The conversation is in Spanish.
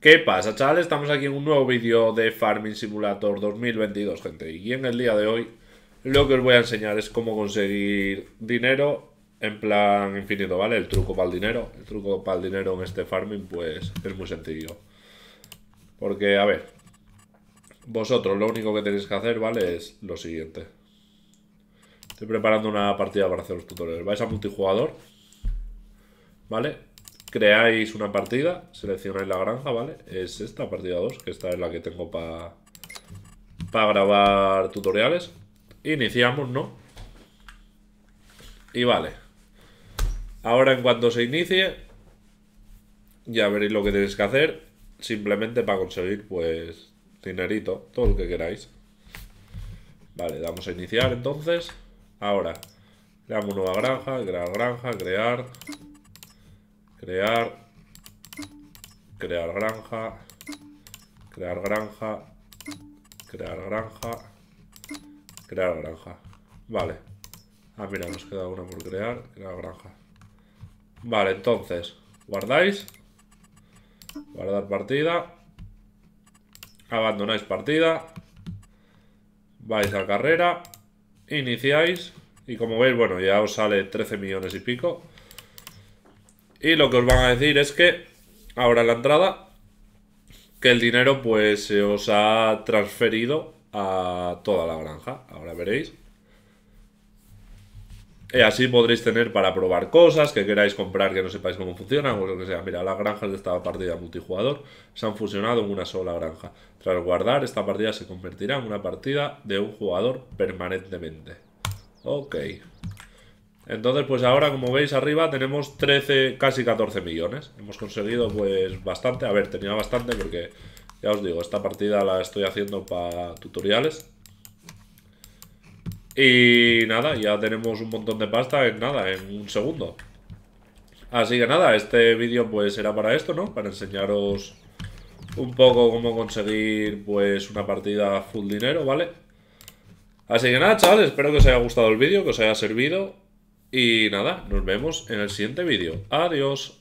¿Qué pasa, chavales? Estamos aquí en un nuevo vídeo de Farming Simulator 2022, gente. Y en el día de hoy lo que os voy a enseñar es cómo conseguir dinero en plan infinito, ¿vale? El truco para el dinero. El truco para el dinero en este farming, pues, es muy sencillo. Porque, a ver, vosotros lo único que tenéis que hacer, ¿vale? Es lo siguiente. Estoy preparando una partida para hacer los tutoriales. Vais a multijugador, ¿vale? Creáis una partida, seleccionáis la granja, ¿vale? Es esta, partida 2, que esta es la que tengo para grabar tutoriales. Iniciamos, ¿no? Y vale. Ahora, en cuanto se inicie, ya veréis lo que tenéis que hacer. Simplemente para conseguir, pues, dinerito, todo lo que queráis. Vale, damos a iniciar, entonces. Ahora, creamos nueva granja, crear... Crear granja. Vale. Ah, mira, nos queda una por crear. Crear granja. Vale, entonces, guardáis. Guardar partida. Abandonáis partida. Vais a carrera. Iniciáis. Y como veis, bueno, ya os sale 13 millones y pico. Y lo que os van a decir es que, ahora en la entrada, que el dinero pues se os ha transferido a toda la granja. Ahora veréis. Y así podréis tener para probar cosas que queráis comprar, que no sepáis cómo funcionan o lo que sea. Mira, las granjas de esta partida multijugador se han fusionado en una sola granja. Tras guardar, esta partida se convertirá en una partida de un jugador permanentemente. Ok. Entonces, pues ahora, como veis arriba, tenemos 13, casi 14 millones. Hemos conseguido, pues, bastante. A ver, tenía bastante porque, ya os digo, esta partida la estoy haciendo para tutoriales. Y nada, ya tenemos un montón de pasta en nada, en un segundo. Así que nada, este vídeo, pues, era para esto, ¿no? Para enseñaros un poco cómo conseguir, pues, una partida full dinero, ¿vale? Así que nada, chavales, espero que os haya gustado el vídeo, que os haya servido. Y nada, nos vemos en el siguiente vídeo. Adiós.